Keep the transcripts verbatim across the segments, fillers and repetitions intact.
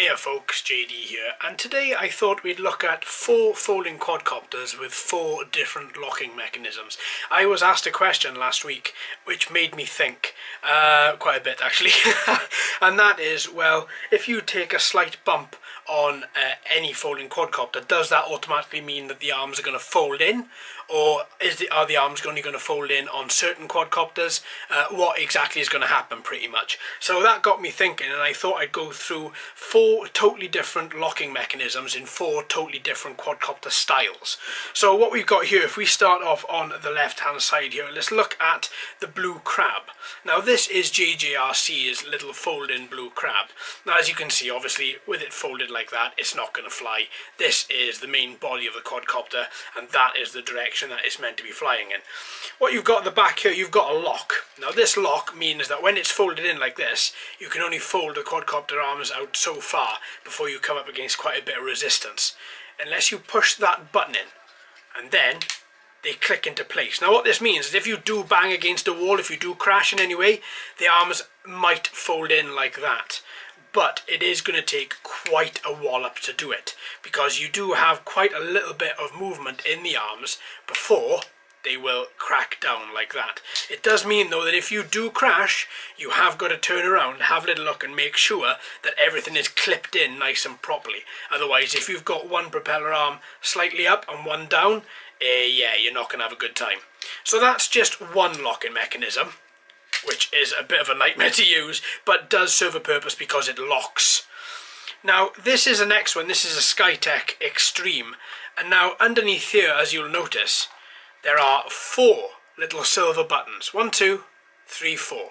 Hey folks, J D here, and today I thought we'd look at four folding quadcopters with four different locking mechanisms. I was asked a question last week which made me think, uh, quite a bit actually, and that is, well, if you take a slight bump on uh, any folding quadcopter, does that automatically mean that the arms are going to fold in, or is the, are the arms only going to fold in on certain quadcopters? Uh, what exactly is going to happen, pretty much? So that got me thinking, and I thought I'd go through four totally different locking mechanisms in four totally different quadcopter styles. So what we've got here, if we start off on the left hand side here, let's look at the Blue Crab. Now this is J J R C's little fold-in Blue Crab. Now as you can see, obviously with it folded like Like that, it's not going to fly. This is the main body of the quadcopter, and that is the direction that it's meant to be flying in. What you've got at the back here, you've got a lock. Now this lock means that when it's folded in like this, you can only fold the quadcopter arms out so far before you come up against quite a bit of resistance, unless you push that button in, and then they click into place. Now what this means is if you do bang against a wall, if you do crash in any way, the arms might fold in like that. But it is going to take quite a wallop to do it, because you do have quite a little bit of movement in the arms before they will crack down like that. It does mean though that if you do crash, you have got to turn around, have a little look, and make sure that everything is clipped in nice and properly. Otherwise, if you've got one propeller arm slightly up and one down, eh, yeah, you're not going to have a good time. So that's just one locking mechanism, which is a bit of a nightmare to use, but does serve a purpose because it locks. Now this is the next one. This is a Skytech Extreme, and now underneath here, as you'll notice, there are four little silver buttons. One, two, three, four.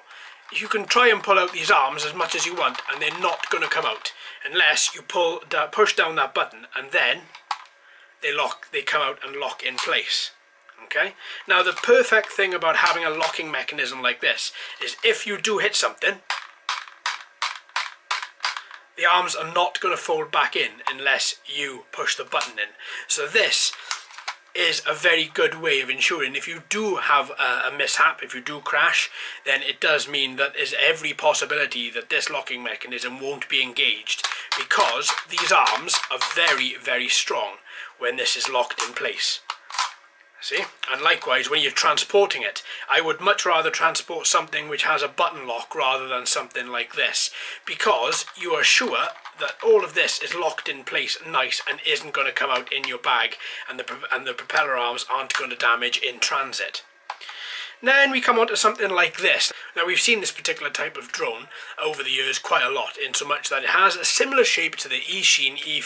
You can try and pull out these arms as much as you want, and they're not going to come out unless you pull da- push down that button, and then they lock, they come out and lock in place. Okay, now the perfect thing about having a locking mechanism like this is if you do hit something, the arms are not going to fold back in unless you push the button in. So this is a very good way of ensuring if you do have a, a mishap, if you do crash, then it does mean that there's every possibility that this locking mechanism won't be engaged, because these arms are very, very strong when this is locked in place. See? And likewise when you're transporting it, I would much rather transport something which has a button lock rather than something like this, because you are sure that all of this is locked in place nice and isn't going to come out in your bag, and the, and the propeller arms aren't going to damage in transit. Then we come on to something like this. Now we've seen this particular type of drone over the years quite a lot, in so much that it has a similar shape to the E-Sheen E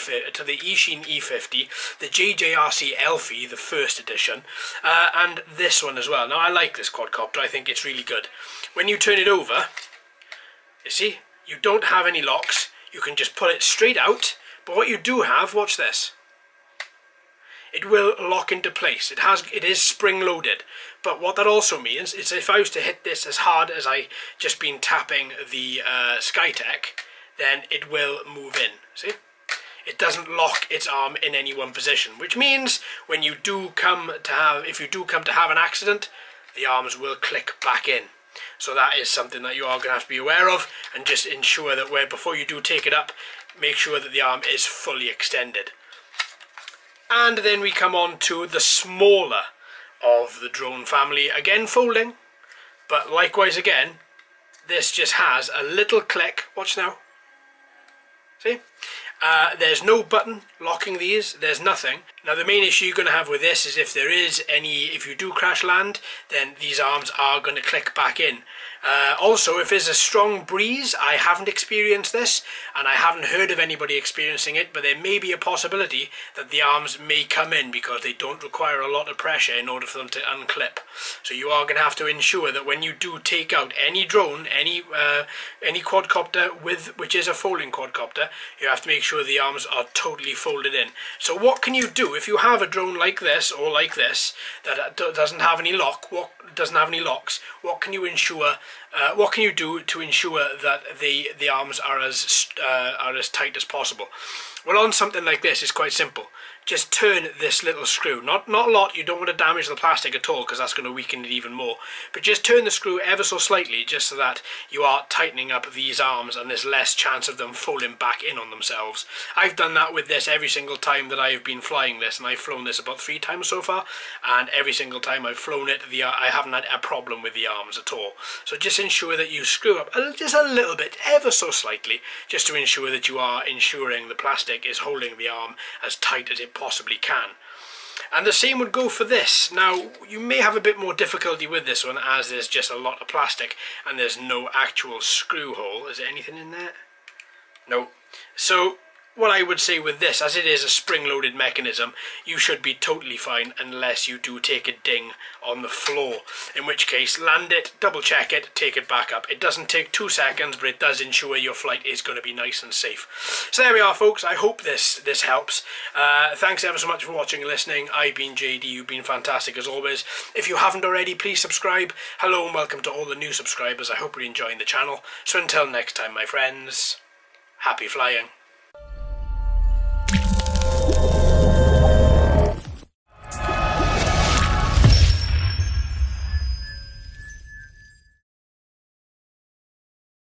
fifty, the J J R C Elfie, the first edition, uh, and this one as well. Now I like this quadcopter, I think it's really good. When you turn it over, you see, you don't have any locks, you can just pull it straight out, but what you do have, watch this. It will lock into place. It has, it is spring-loaded, but what that also means is if I was to hit this as hard as I just been tapping the uh, Skytech, then it will move in. See? It doesn't lock its arm in any one position, which means when you do come to have, if you do come to have an accident, the arms will click back in. So that is something that you are going to have to be aware of, and just ensure that where before you do take it up, make sure that the arm is fully extended. And then we come on to the smaller of the drone family, again folding, but likewise again, this just has a little click, watch now, see, uh, there's no button locking these, there's nothing. Now the main issue you're going to have with this is if there is any, if you do crash land, then these arms are going to click back in. Uh, also, if there's a strong breeze, I haven't experienced this, and I haven't heard of anybody experiencing it, but there may be a possibility that the arms may come in, because they don't require a lot of pressure in order for them to unclip. So you are going to have to ensure that when you do take out any drone, any uh, any quadcopter with which is a folding quadcopter, you have to make sure the arms are totally folded in. So what can you do if you have a drone like this or like this that doesn't have any lock? What doesn't have any locks? What can you ensure Uh, what can you do to ensure that the, the arms are as, uh, are as tight as possible? Well, on something like this, it's quite simple. Just turn this little screw. Not, not a lot. You don't want to damage the plastic at all because that's going to weaken it even more. But just turn the screw ever so slightly just so that you are tightening up these arms and there's less chance of them folding back in on themselves. I've done that with this every single time that I've been flying this, and I've flown this about three times so far, and every single time I've flown it, the, I haven't had a problem with the arms at all. So just ensure that you screw up just a little bit, ever so slightly, just to ensure that you are ensuring the plastic is holding the arm as tight as it possibly can. And the same would go for this. Now, you may have a bit more difficulty with this one as there's just a lot of plastic and there's no actual screw hole. Is there anything in there? No. So what I would say with this, as it is a spring-loaded mechanism, you should be totally fine unless you do take a ding on the floor, in which case land it, double-check it, take it back up. It doesn't take two seconds, but it does ensure your flight is going to be nice and safe. So there we are, folks. I hope this this helps. Uh, thanks ever so much for watching and listening. I've been J D. You've been fantastic as always. If you haven't already, please subscribe. Hello and welcome to all the new subscribers. I hope you're enjoying the channel. So until next time, my friends, happy flying.